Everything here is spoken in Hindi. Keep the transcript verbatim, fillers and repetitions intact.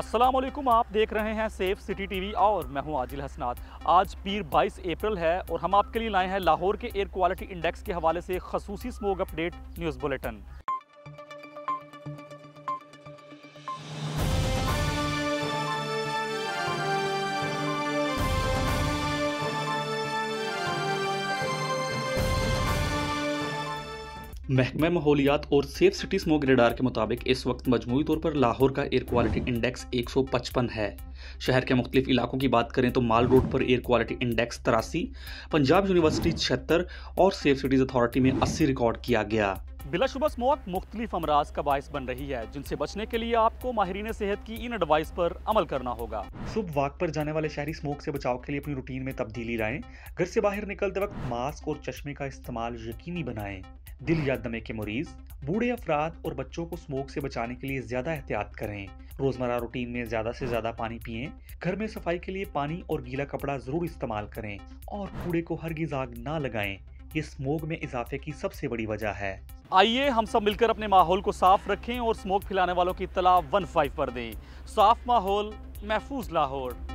अस्सलाम वालेकुम, आप देख रहे हैं सेफ़ सिटी टीवी और मैं हूं आजिल हसनाद। आज पीर बाईस अप्रैल है और हम आपके लिए लाए हैं लाहौर के एयर क्वालिटी इंडेक्स के हवाले से खसूसी स्मोक अपडेट न्यूज़ बुलेटिन। महकमा माहौलियात और सेफ सिटी स्मोक रेडार के मुताबिक इस वक्त मजमूई तौर पर लाहौर का एयर क्वालिटी इंडेक्स एक सौ पचपन है। शहर के मुख्तलिफ इलाकों की बात करें तो माल रोड पर एयर क्वालिटी इंडेक्स तिरासी, पंजाब यूनिवर्सिटी छिहत्तर और सेफ सिटीज़ अथॉरिटी में अस्सी रिकॉर्ड किया गया। बिलाशुबा स्मोक मुख्तलिफ अमराज का बायस बन रही है, जिनसे बचने के लिए आपको माहिरीन सेहत की इन एडवाइस पर अमल करना होगा। सुबह वाक पर जाने वाले शहरी स्मोक से बचाव के लिए अपनी रूटीन में तब्दीली लाएं। घर से बाहर निकलते वक्त मास्क और चश्मे का इस्तेमाल यकीनी बनाएं। दिल या दमे के मरीज, बूढ़े अफराद और बच्चों को स्मोक से बचाने के लिए ज्यादा एहतियात करें। रोजमर्रा रूटीन में ज्यादा से ज्यादा पानी पिएं। घर में सफाई के लिए पानी और गीला कपड़ा जरूर इस्तेमाल करें और कूड़े को हरगिज़ आग ना लगाएं। ये स्मोक में इजाफे की सबसे बड़ी वजह है। आइए हम सब मिलकर अपने माहौल को साफ रखें और स्मोक फैलाने वालों की इत्तला वन फाइव पर दें। साफ माहौल महफूज लाहौर।